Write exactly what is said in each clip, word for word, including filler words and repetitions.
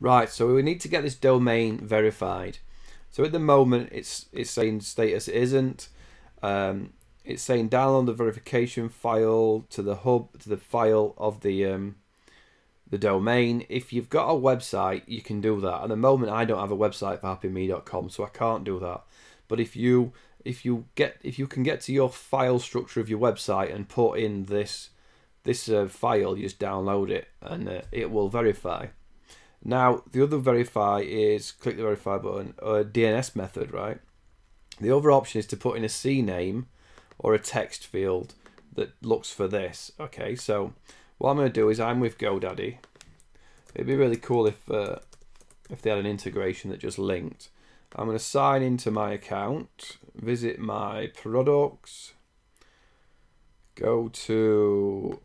Right, so we need to get this domain verified. So at the moment, it's it's saying status isn't. Um, it's saying download the verification file to the hub, to the file of the um, the domain. If you've got a website, you can do that. At the moment, I don't have a website for Happy Me dot com, so I can't do that. But if you if you get if you can get to your file structure of your website and put in this this uh, file, you just download it and uh, it will verify. Now the other verify is click the verify button, or a D N S method, right? The other option is to put in a C name or a text field that looks for this. Okay, so what I'm going to do is I'm with GoDaddy. It'd be really cool if uh, if they had an integration that just linked. I'm going to sign into my account, visit my products, go to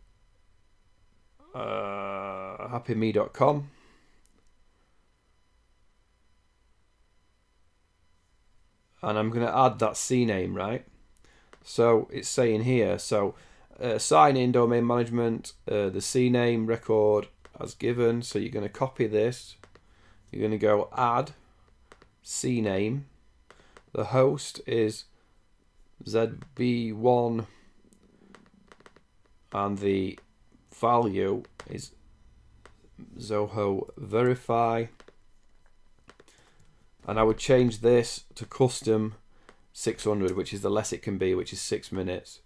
uh, Happy Me dot com. And I'm going to add that C name, right? So it's saying here, so uh, sign in domain management, uh, the C name record as given. So you're going to copy this. You're going to go add C name. The host is Z B one and the value is Zoho verify. And I would change this to custom six hundred, which is the less it can be, which is six minutes.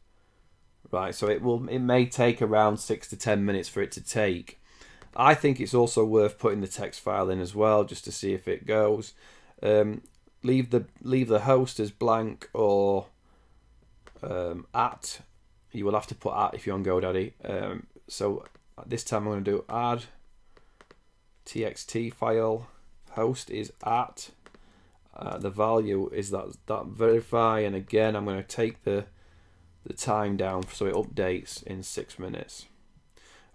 Right, so it will it may take around six to ten minutes for it to take. I think it's also worth putting the text file in as well, just to see if it goes. Um, leave the leave the host as blank or um, at. You will have to put at if you're on GoDaddy. Um, so this time I'm going to do add txt file. Host is at. Uh, the value is that that verify, and again I'm going to take the the time down so it updates in six minutes.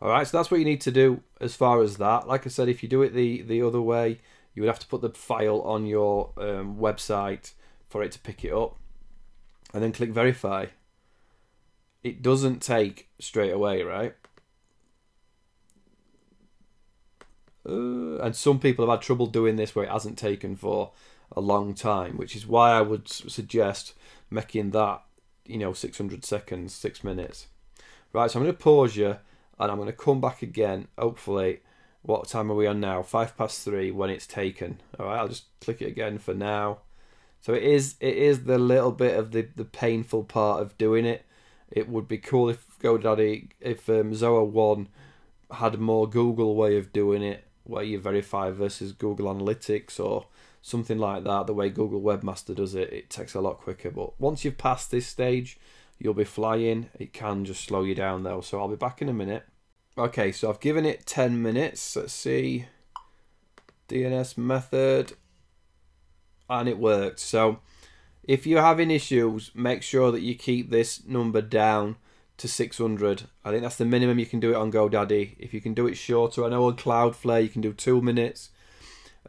Alright, so that's what you need to do as far as that. Like I said, if you do it the the other way, you would have to put the file on your um, website for it to pick it up, and then click verify. It doesn't take straight away, right? Uh, and some people have had trouble doing this where it hasn't taken for a long time, which is why I would suggest making that, you know, six hundred seconds, six minutes. Right, so I'm going to pause you and I'm going to come back again, hopefully. What time are we on now? Five past three when it's taken. All right, I'll just click it again for now. So it is it is the little bit of the, the painful part of doing it. It would be cool if GoDaddy, if um, Zoho One had a more Google way of doing it, where you verify versus Google Analytics or something like that. The way Google Webmaster does it, it takes a lot quicker. But once you've passed this stage, you'll be flying. It can just slow you down though. So I'll be back in a minute. Okay, so I've given it ten minutes. Let's see, D N S method, and it worked. So if you're having issues, make sure that you keep this number down to six hundred. I think that's the minimum you can do it on GoDaddy. If you can do it shorter, I know on Cloudflare you can do two minutes,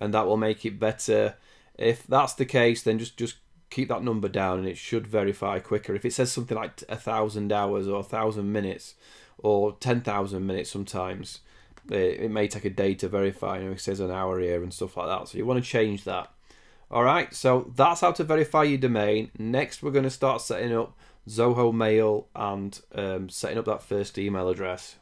and that will make it better. If that's the case, then just just keep that number down and it should verify quicker. If it says something like a thousand hours or a thousand minutes or ten thousand minutes, sometimes it may take a day to verify, and it says an hour here and stuff like that, so you want to change that. Alright, so that's how to verify your domain. Next we're going to start setting up Zoho Mail and um, setting up that first email address.